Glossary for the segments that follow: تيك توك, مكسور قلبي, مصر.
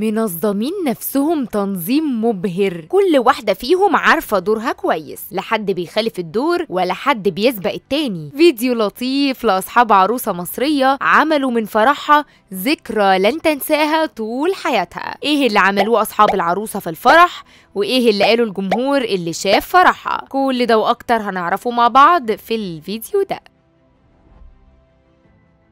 منظمين نفسهم تنظيم مبهر، كل واحدة فيهم عارفة دورها كويس، لا حد بيخالف الدور ولا حد بيسبق التاني. فيديو لطيف لأصحاب عروسة مصرية عملوا من فرحها ذكرى لن تنساها طول حياتها. ايه اللي عملوه أصحاب العروسة في الفرح وايه اللي قالوا الجمهور اللي شاف فرحها، كل ده وأكتر هنعرفه مع بعض في الفيديو ده.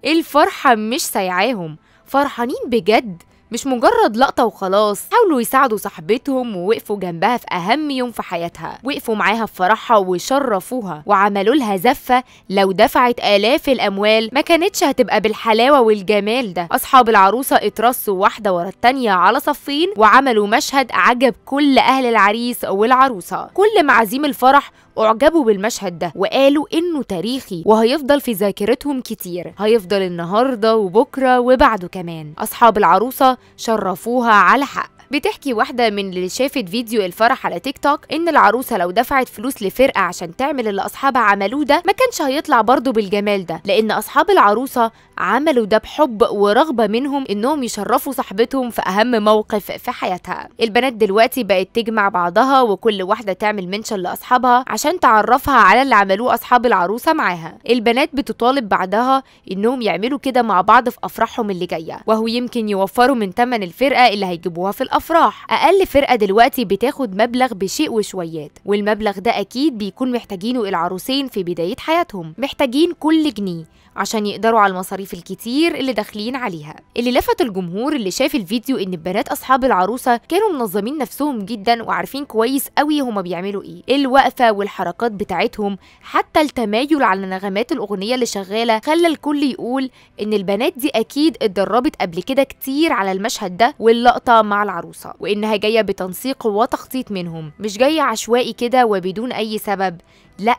الفرحة مش سايعاهم، فرحانين بجد، مش مجرد لقطة وخلاص. حاولوا يساعدوا صاحبتهم ووقفوا جنبها في أهم يوم في حياتها، وقفوا معاها في فرحها وشرفوها وعملوا لها زفة لو دفعت آلاف الأموال ما كانتش هتبقى بالحلاوة والجمال ده. أصحاب العروسة اترصوا واحدة ورا التانية على صفين وعملوا مشهد عجب كل أهل العريس والعروسة. كل معازيم الفرح أعجبوا بالمشهد ده وقالوا إنه تاريخي وهيفضل في ذاكرتهم كتير، هيفضل النهاردة وبكرة وبعده كمان. أصحاب العروسة شرفوها على حق. بتحكي واحدة من اللي شافت فيديو الفرح على تيك توك إن العروسة لو دفعت فلوس لفرقة عشان تعمل اللي أصحابها عملوه ده ما كانش هيطلع برضه بالجمال ده، لأن أصحاب العروسة عملوا ده بحب ورغبة منهم إنهم يشرفوا صاحبتهم في أهم موقف في حياتها. البنات دلوقتي بقت تجمع بعضها وكل واحدة تعمل منشن لأصحابها عشان تعرفها على اللي عملوه أصحاب العروسة معاها. البنات بتطالب بعدها إنهم يعملوا كده مع بعض في أفراحهم اللي جاية، وهو يمكن يوفروا من تمن الفرقة اللي هيجيبوها في أفراح. أقل فرقة دلوقتي بتاخد مبلغ بشيء وشويات، والمبلغ ده أكيد بيكون محتاجينه العروسين في بداية حياتهم، محتاجين كل جنيه عشان يقدروا على المصاريف الكتير اللي داخلين عليها. اللي لفت الجمهور اللي شاف الفيديو إن بنات أصحاب العروسة كانوا منظمين نفسهم جدا وعارفين كويس قوي هما بيعملوا إيه، الوقفة والحركات بتاعتهم حتى التمايل على نغمات الأغنية اللي شغالة خلى الكل يقول إن البنات دي أكيد اتدربت قبل كده كتير على المشهد ده واللقطة مع العروسة، وإنها جاية بتنسيق وتخطيط منهم، مش جاية عشوائي كده وبدون أي سبب، لأ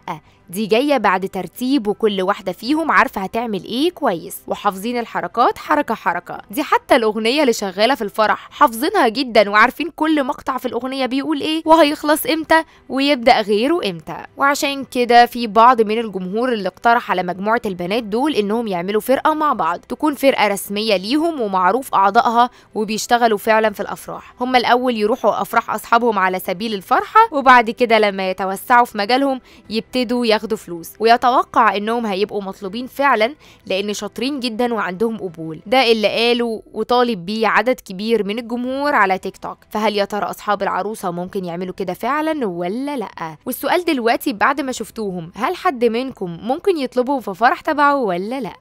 دي جاية بعد ترتيب وكل واحدة فيهم عارفة هتعمل ايه كويس وحافظين الحركات حركة حركة. دي حتى الأغنية اللي شغالة في الفرح حافظينها جدا وعارفين كل مقطع في الأغنية بيقول ايه وهيخلص امتى ويبدأ غيره امتى. وعشان كده في بعض من الجمهور اللي اقترح على مجموعة البنات دول انهم يعملوا فرقة مع بعض، تكون فرقة رسمية ليهم ومعروف أعضائها وبيشتغلوا فعلا في الأفراح. هم الأول يروحوا أفراح أصحابهم على سبيل الفرحة، وبعد كده لما يتوسعوا في مجالهم يبتدوا ياخدوا فلوس، ويتوقع انهم هيبقوا مطلوبين فعلا لان شاطرين جدا وعندهم قبول. ده اللي قالوا وطالب بيه عدد كبير من الجمهور على تيك توك. فهل يا ترى اصحاب العروسه ممكن يعملوا كده فعلا ولا لا؟ والسؤال دلوقتي بعد ما شفتوهم، هل حد منكم ممكن يطلبهم في فرح تبعه ولا لا؟